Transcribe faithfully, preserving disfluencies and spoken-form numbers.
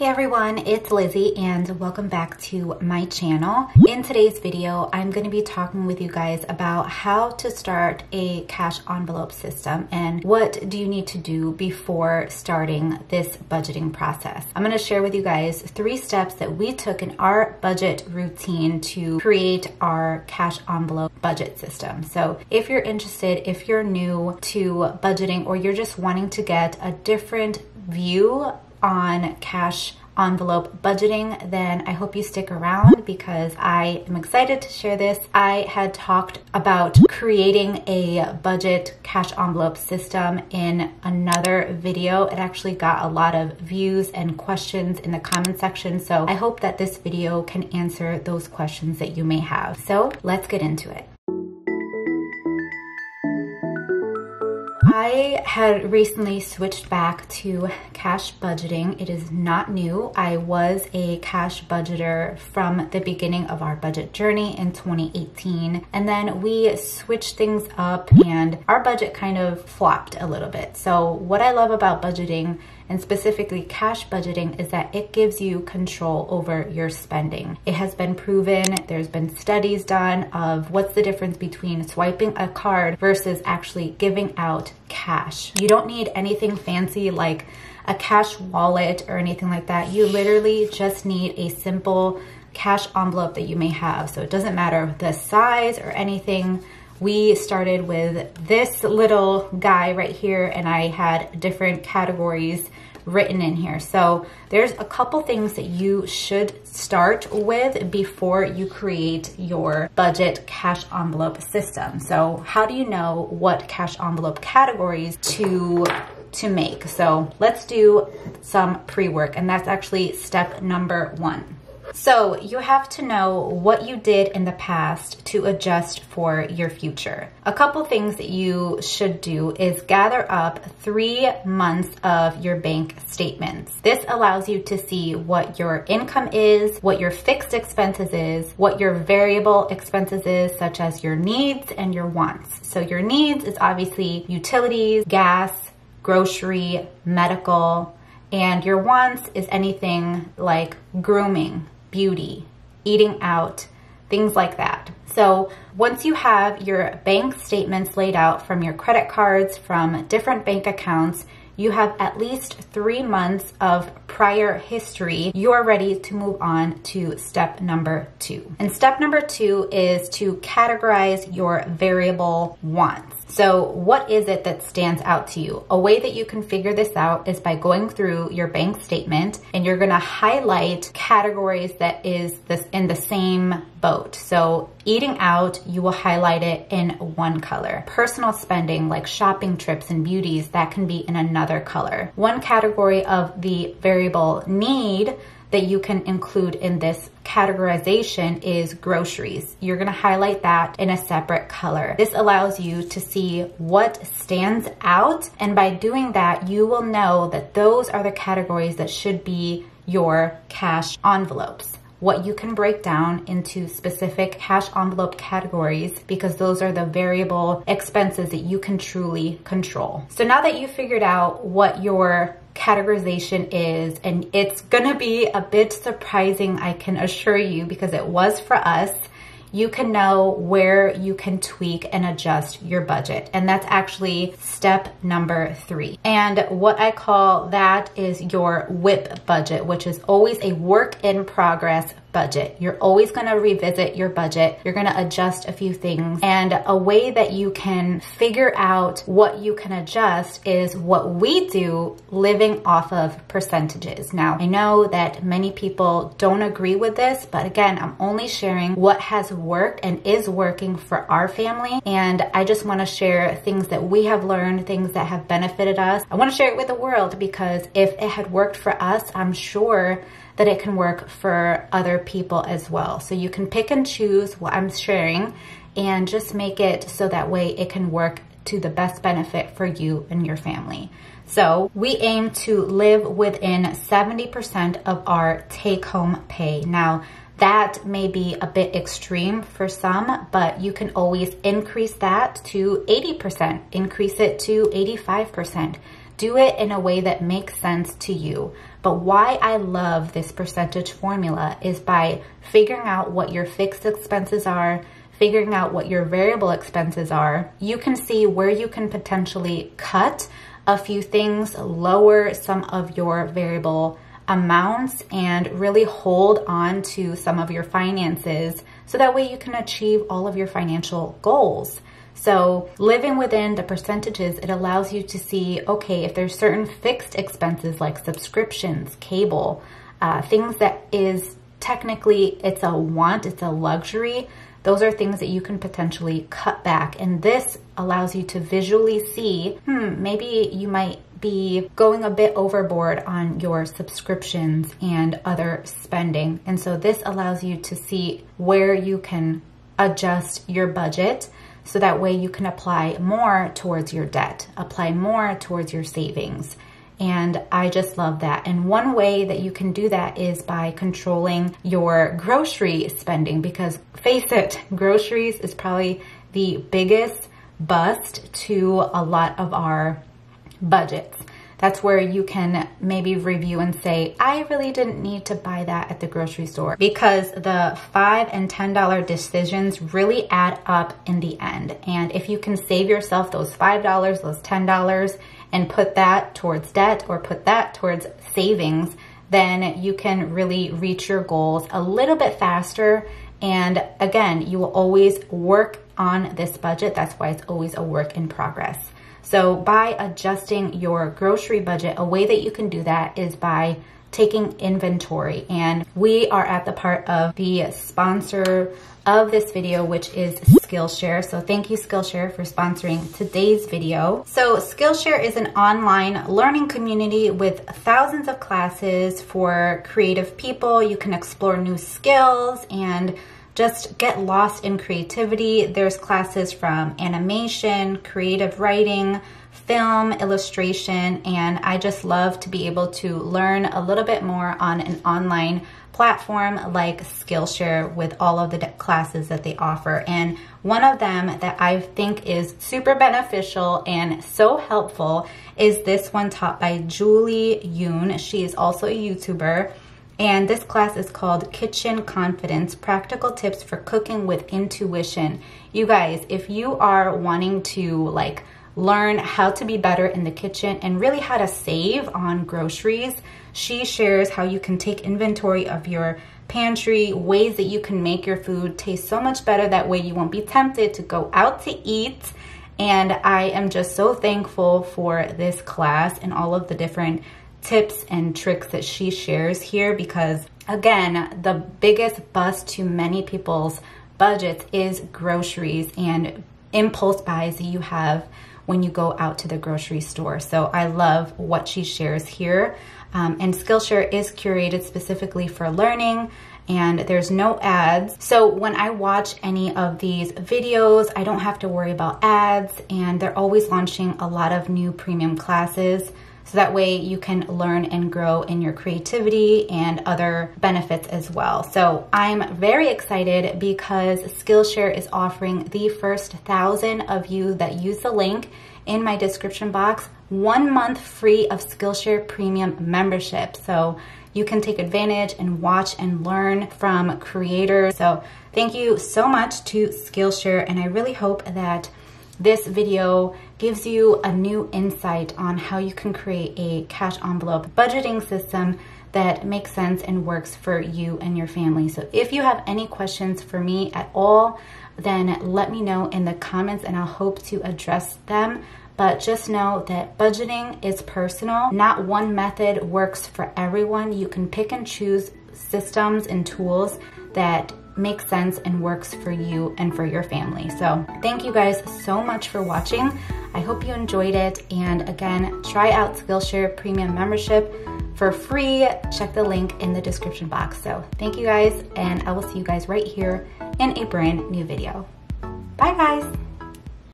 Hey everyone, it's Lizzie and welcome back to my channel. In today's video, I'm going to be talking with you guys about how to start a cash envelope system and what do you need to do before starting this budgeting process. I'm going to share with you guys three steps that we took in our budget routine to create our cash envelope budget system. So if you're interested, if you're new to budgeting or you're just wanting to get a different view on cash envelope budgeting, then I hope you stick around because I am excited to share this. I had talked about creating a budget cash envelope system in another video. It actually got a lot of views and questions in the comment section, so I hope that this video can answer those questions that you may have. So let's get into it. I had recently switched back to cash budgeting. It is not new. I was a cash budgeter from the beginning of our budget journey in twenty eighteen. And then we switched things up and our budget kind of flopped a little bit. So what I love about budgeting and specifically cash budgeting is that it gives you control over your spending. It has been proven, there's been studies done of what's the difference between swiping a card versus actually giving out cash. You don't need anything fancy like a cash wallet or anything like that. You literally just need a simple cash envelope that you may have. So it doesn't matter the size or anything. We started with this little guy right here and I had different categories written in here. So there's a couple things that you should start with before you create your budget cash envelope system. So how do you know what cash envelope categories to to make? So let's do some pre-work, and that's actually step number one. So you have to know what you did in the past to adjust for your future. A couple things that you should do is gather up three months of your bank statements. This allows you to see what your income is, what your fixed expenses is, what your variable expenses is, such as your needs and your wants. So your needs is obviously utilities, gas, grocery, medical, and your wants is anything like grooming, beauty, eating out, things like that. So once you have your bank statements laid out from your credit cards, from different bank accounts, you have at least three months of prior history, you're ready to move on to step number two. And step number two is to categorize your variable wants. So what is it that stands out to you? A way that you can figure this out is by going through your bank statement and you're gonna highlight categories that is this in the same boat. So eating out, you will highlight it in one color. Personal spending like shopping trips and beauties, that can be in another color. One category of the variable need that you can include in this categorization is groceries. You're gonna highlight that in a separate color. This allows you to see what stands out, and by doing that, you will know that those are the categories that should be your cash envelopes. What you can break down into specific cash envelope categories, because those are the variable expenses that you can truly control. So now that you've figured out what your categorization is, and it's gonna be a bit surprising, I can assure you, because it was for us, you can know where you can tweak and adjust your budget. And that's actually step number three. And what I call that is your whip budget, which is always a work in progress budget. You're always gonna revisit your budget. You're gonna adjust a few things. And a way that you can figure out what you can adjust is what we do, living off of percentages. Now, I know that many people don't agree with this, but again, I'm only sharing what has worked and is working for our family. And I just wanna share things that we have learned, things that have benefited us. I wanna share it with the world, because if it had worked for us, I'm sure that it can work for other people as well. So you can pick and choose what I'm sharing and just make it so that way it can work to the best benefit for you and your family. So we aim to live within seventy percent of our take-home pay. Now, that may be a bit extreme for some, but you can always increase that to eighty percent, increase it to eighty-five percent. Do it in a way that makes sense to you. But why I love this percentage formula is by figuring out what your fixed expenses are, figuring out what your variable expenses are, you can see where you can potentially cut a few things, lower some of your variable amounts, and really hold on to some of your finances so that way you can achieve all of your financial goals. So living within the percentages, it allows you to see, okay, if there's certain fixed expenses like subscriptions, cable, uh, things that is technically, it's a want, it's a luxury, those are things that you can potentially cut back. And this allows you to visually see, hmm, maybe you might be going a bit overboard on your subscriptions and other spending. And so this allows you to see where you can adjust your budget so that way you can apply more towards your debt, apply more towards your savings. And I just love that. And one way that you can do that is by controlling your grocery spending, because face it, groceries is probably the biggest bust to a lot of our budgets. That's where you can maybe review and say, I really didn't need to buy that at the grocery store, because the five and ten dollar decisions really add up in the end. And if you can save yourself those five dollars, those ten dollars, and put that towards debt or put that towards savings, then you can really reach your goals a little bit faster. And again, you will always work on this budget. That's why it's always a work in progress. So by adjusting your grocery budget, a way that you can do that is by taking inventory. And we are at the part of the sponsor of this video, which is Skillshare. So thank you, Skillshare, for sponsoring today's video. So Skillshare is an online learning community with thousands of classes for creative people. You can explore new skills and just get lost in creativity. There's classes from animation, creative writing, film, illustration, and I just love to be able to learn a little bit more on an online platform like Skillshare with all of the classes that they offer. And one of them that I think is super beneficial and so helpful is this one taught by Julie Yoon. She is also a YouTuber. And this class is called Kitchen Confidence, Practical Tips for Cooking with Intuition. You guys, if you are wanting to like learn how to be better in the kitchen and really how to save on groceries, she shares how you can take inventory of your pantry, ways that you can make your food taste so much better. That way you won't be tempted to go out to eat. And I am just so thankful for this class and all of the different tips and tricks that she shares here, because again, the biggest bust to many people's budgets is groceries and impulse buys that you have when you go out to the grocery store. So I love what she shares here. Um, and Skillshare is curated specifically for learning, and there's no ads. So when I watch any of these videos, I don't have to worry about ads, and they're always launching a lot of new premium classes. So that way you can learn and grow in your creativity and other benefits as well. So I'm very excited because Skillshare is offering the first thousand of you that use the link in my description box one month free of Skillshare Premium membership. So you can take advantage and watch and learn from creators. So thank you so much to Skillshare, and I really hope that this video gives you a new insight on how you can create a cash envelope budgeting system that makes sense and works for you and your family. So if you have any questions for me at all, then let me know in the comments and I'll hope to address them. But just know that budgeting is personal. Not one method works for everyone. You can pick and choose systems and tools that makes sense and works for you and for your family. So thank you guys so much for watching. I hope you enjoyed it. And again, try out Skillshare Premium membership for free. Check the link in the description box. So thank you guys, and I will see you guys right here in a brand new video. Bye guys.